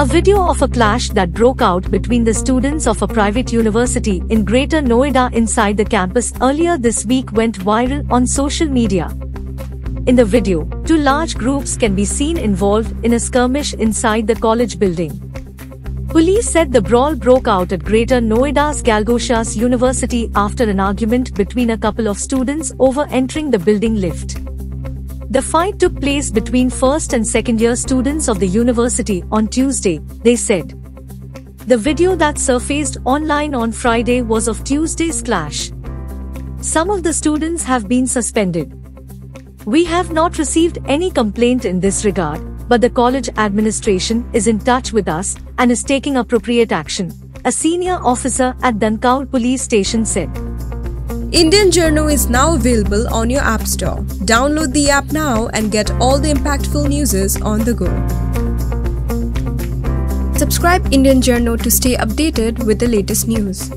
A video of a clash that broke out between the students of a private university in Greater Noida inside the campus earlier this week went viral on social media. In the video, two large groups can be seen involved in a skirmish inside the college building. Police said the brawl broke out at Greater Noida's Galgotias University after an argument between a couple of students over entering the building lift. The fight took place between first and second-year students of the university on Tuesday, they said. The video that surfaced online on Friday was of Tuesday's clash. Some of the students have been suspended. We have not received any complaint in this regard, but the college administration is in touch with us and is taking appropriate action, a senior officer at Dankaur police station said. Indian Journo is now available on your app store. Download the app now and get all the impactful newses on the go. Subscribe Indian Journo to stay updated with the latest news.